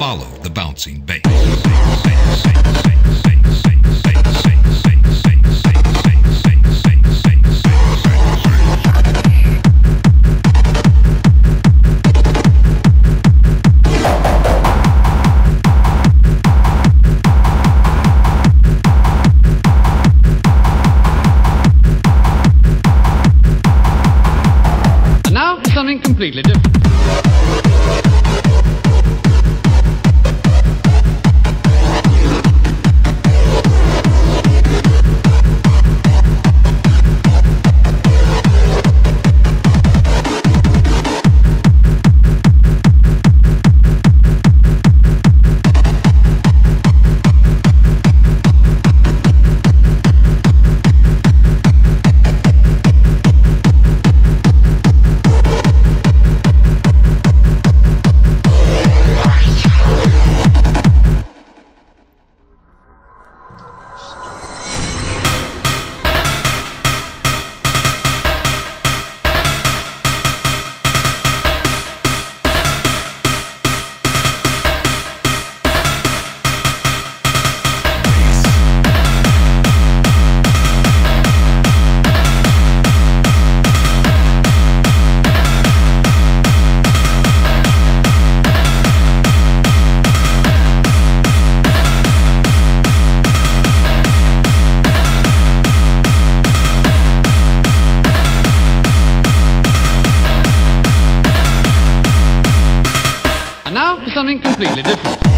Follow the bouncing bass. Something completely different. Now for something completely different.